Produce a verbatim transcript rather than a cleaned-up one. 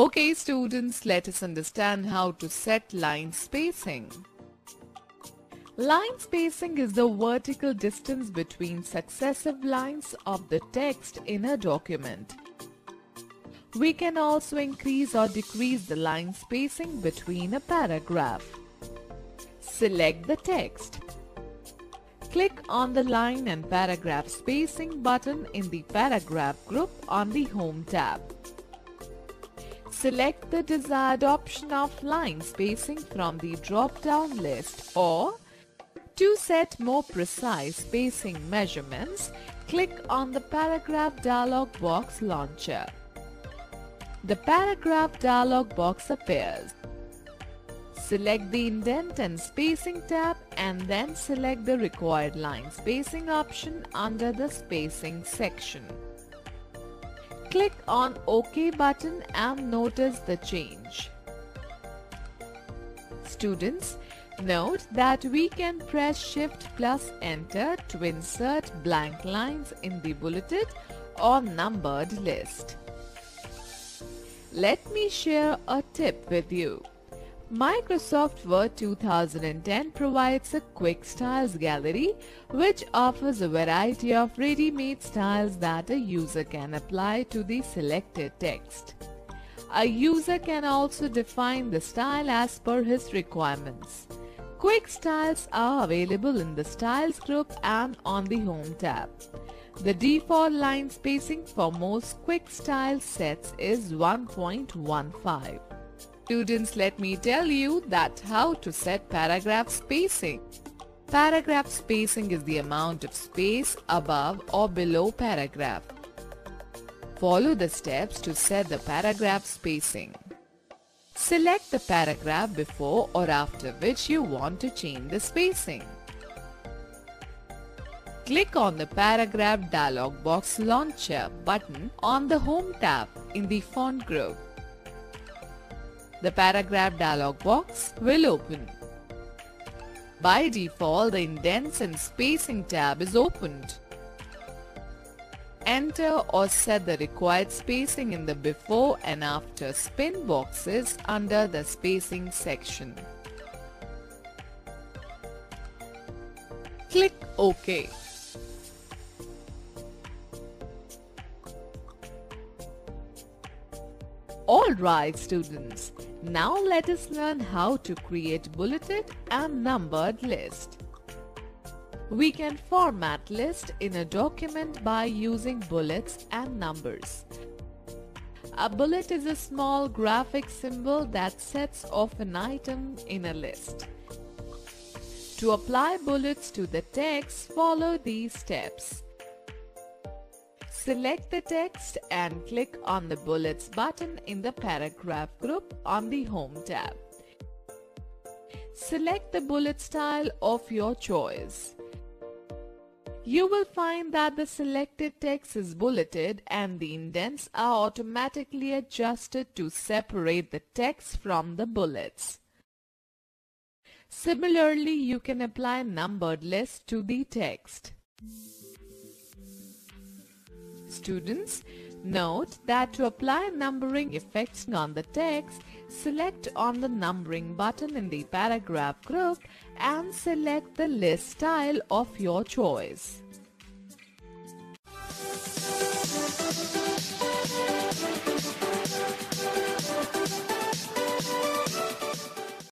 Okay students, let us understand how to set line spacing. Line spacing is the vertical distance between successive lines of the text in a document. We can also increase or decrease the line spacing between a paragraph. Select the text. Click on the line and paragraph spacing button in the paragraph group on the Home tab. Select the desired option of line spacing from the drop-down list, or to set more precise spacing measurements, click on the Paragraph dialog box launcher. The Paragraph dialog box appears. Select the Indent and Spacing tab and then select the required line spacing option under the Spacing section. Click on OK button and notice the change. Students, note that we can press Shift plus Enter to insert blank lines in the bulleted or numbered list. Let me share a tip with you. Microsoft Word two thousand ten provides a quick styles gallery which offers a variety of ready-made styles that a user can apply to the selected text. A user can also define the style as per his requirements. Quick styles are available in the Styles group and on the Home tab. The default line spacing for most quick style sets is one point one five. Students, let me tell you that how to set paragraph spacing. Paragraph spacing is the amount of space above or below paragraph. Follow the steps to set the paragraph spacing. Select the paragraph before or after which you want to change the spacing. Click on the Paragraph dialog box launcher button on the Home tab in the Font group. The Paragraph dialog box will open. By default, the Indents and Spacing tab is opened. Enter or set the required spacing in the Before and After spin boxes under the Spacing section. Click OK. Alright students, now let us learn how to create bulleted and numbered list. We can format list in a document by using bullets and numbers. A bullet is a small graphic symbol that sets off an item in a list. To apply bullets to the text, follow these steps. Select the text and click on the Bullets button in the Paragraph group on the Home tab. Select the bullet style of your choice. You will find that the selected text is bulleted and the indents are automatically adjusted to separate the text from the bullets. Similarly, you can apply numbered lists to the text. Students, note that to apply numbering effects on the text, select on the Numbering button in the Paragraph group and select the list style of your choice.